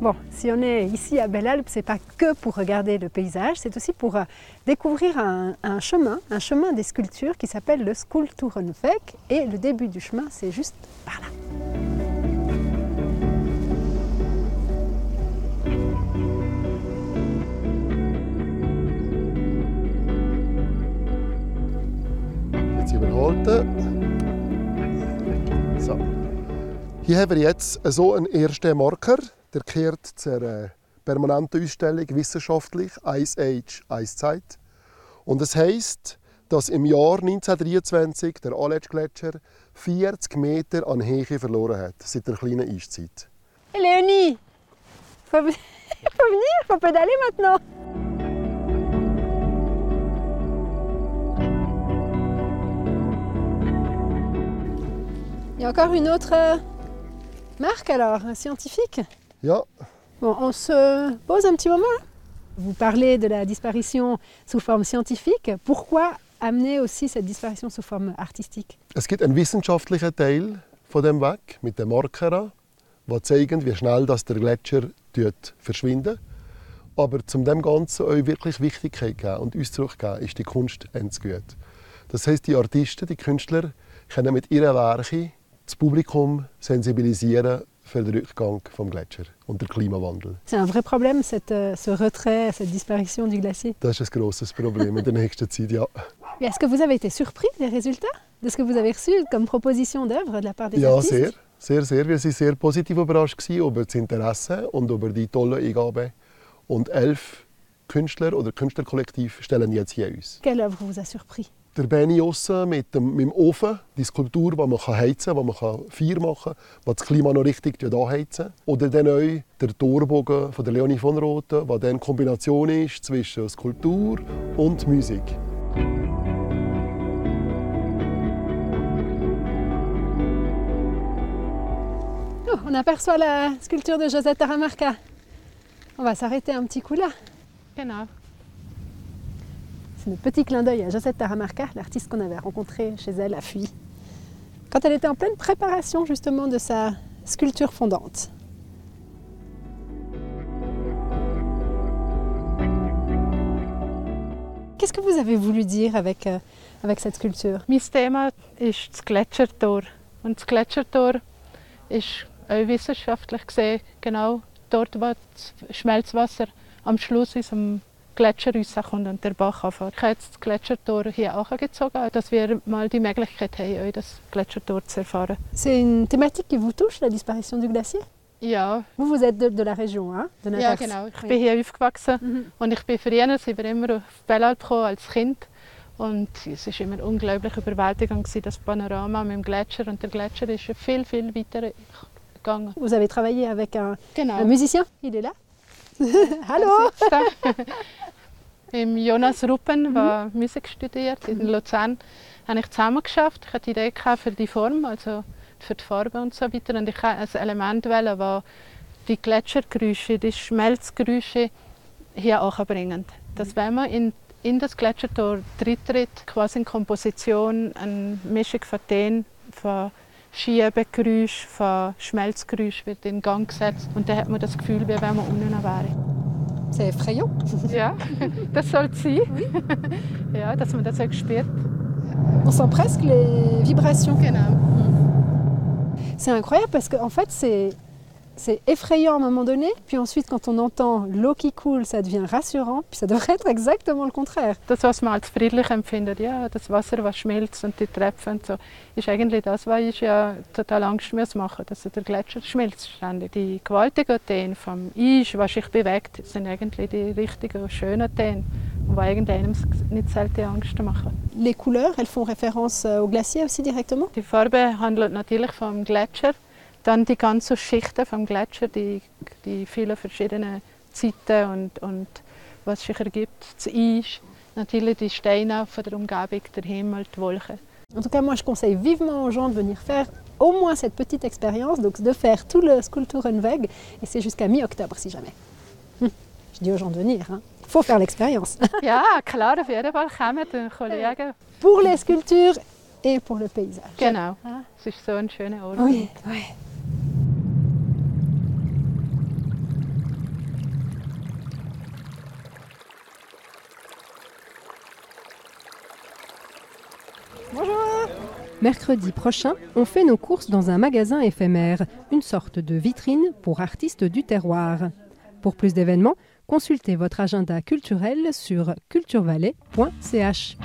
Bon, si on est ici à Belalp, ce n'est pas que pour regarder le paysage, c'est aussi pour découvrir un chemin des sculptures qui s'appelle le Skulpturenweg, et le début du chemin, c'est juste par là. Jetzt überholt. So. Hier haben wir jetzt so einen ersten Marker. Der kehrt zur permanenten Ausstellung wissenschaftlich Ice Age, Eiszeit. Und es heisst, dass im Jahr 1923 der Aletsch Gletscher 40 Meter an Höhe verloren hat, seit der kleinen Eiszeit. Hey Leonie, faut venir, faut pédaler maintenant. Il y a encore une autre marque alors, un scientifique. Ja. Bon, on se pose un petit moment. Vous parlez de la disparition sous forme scientifique. Pourquoi amener aussi cette disparition sous forme artistique? Es gibt einen wissenschaftlichen Teil von dem Weg mit den Markern, die zeigen, wie schnell das der Gletscher verschwindet. Aber zum dem Ganzen auch wirklich Wichtigkeit geben und uns zurückgeben, ist die Kunst ins Gut. Das heisst, die Artisten, die Künstler, können mit ihren Werken das Publikum sensibilisieren für den Rückgang des Gletschers und den Klimawandel. C'est un vrai problème, ce retrait, cette disparition du glacier. Das ist ein grosses Problem in der nächsten Zeit, ja. Est-ce que vous avez été surpris des résultats, de ce que vous avez reçu comme proposition d'œuvre de la part des artistes? Ja, sehr. Wir waren sehr positiv überrascht über das Interesse und über die tolle Eingabe. Und 11 Künstler oder Künstlerkollektiv stellen jetzt hier uns. Quelle œuvre vous a surpris? Der Benni Ossen mit dem Ofen, die Skulptur, die man heizen kann, die man Feuer machen kann, die das Klima noch richtig anheizen. Oder dann auch der Torbogen von der Leonie von Roten, der eine Kombination ist zwischen Skulptur und Musik. Oh, on aperçoit la sculpture de Josette Aramarca. On va s'arrêter un petit coup là. Genau. C'est un petit clin d'œil à Josette Aramarca, l'artiste qu'on avait rencontrée chez elle à Fuy, quand elle était en pleine préparation justement de sa sculpture fondante. Qu'est-ce que vous avez voulu dire avec cette sculpture? Mein Thema ist das Gletschertor. Und das Gletschertor ist auch wissenschaftlich gesehen genau dort, wo das Schmelzwasser am Schluss ist, Gletscher rauskommt und der Bach anfährt. Ich habe jetzt das Gletschertor hier auch gezogen, dass wir mal die Möglichkeit haben, euch das Gletschertor zu erfahren. C'est une thématique qui vous touche, la disparition du glacier? Ja. Vous êtes de la région, hein? De Nevers. Ja, genau. Ich bin hier aufgewachsen und ich bin früher, sind wir immer auf Belalp gekommen als Kind. Und es war immer unglaublich überwältigend, das Panorama mit dem Gletscher. Und der Gletscher ist viel, viel weiter gegangen. Vous avez travaillé avec un musicien? Il est là? Hallo! Im Jonas Ruppen, der Musik studiert in Luzern, habe ich zusammen geschafft. Ich hatte die Idee für die Form, also für die Farbe und so weiter. Und ich wollte ein Element wählen, das die Gletschergeräusche, die Schmelzgeräusche hier auch bringt. Dass wenn man in das Gletschertor tritt, quasi in Komposition, eine Mischung von Tönen, von Schiebegeräusch, von Schmelzgeräusch wird in Gang gesetzt. Und dann hat man das Gefühl, wie wenn man unten wäre. C'est effrayant. Ja, das soll es sein. Oui. Ja, dass man das auch spürt. On sent presque les vibrations. Genau. C'est incroyable parce que en fait c'est effrayant à un moment donné, puis ensuite quand on entend l'eau qui coule, ça devient rassurant, puis ça devrait être exactement le contraire. Das, was man als friedlich empfindet, ja, das Wasser, was schmilzt und die Tropfen und so, ist eigentlich das, was ich ja total Angst machen muss, dass der Gletscher schmilzt ständig. Die gewaltigen Töne vom Eis, was sich bewegt, sind eigentlich die richtigen, schönen Töne, die einem nicht selten Angst machen. Les couleurs, elles font référence au glacier aussi directement? Die Farbe handelt natürlich vom Gletscher. Dann die ganzen Schichten vom Gletscher, die vielen verschiedenen Zeiten und was sich ergibt, das Eis, natürlich die Steine von der Umgebung, der Himmel, die Wolken. En tout cas, moi, je conseille vivement aux gens de venir faire au moins cette petite expérience, donc de faire tout le Skulpturenweg, et c'est jusqu'à mi-octobre, si jamais. Je dis aux gens de venir, hein. Faut faire l'expérience. Ja, klar, auf jeden Fall kommen die Kollegen. Pour les sculptures et pour le paysage. Genau, es ist so ein schöner Ort. Oui. Mercredi prochain, on fait nos courses dans un magasin éphémère, une sorte de vitrine pour artistes du terroir. Pour plus d'événements, consultez votre agenda culturel sur culturevalais.ch.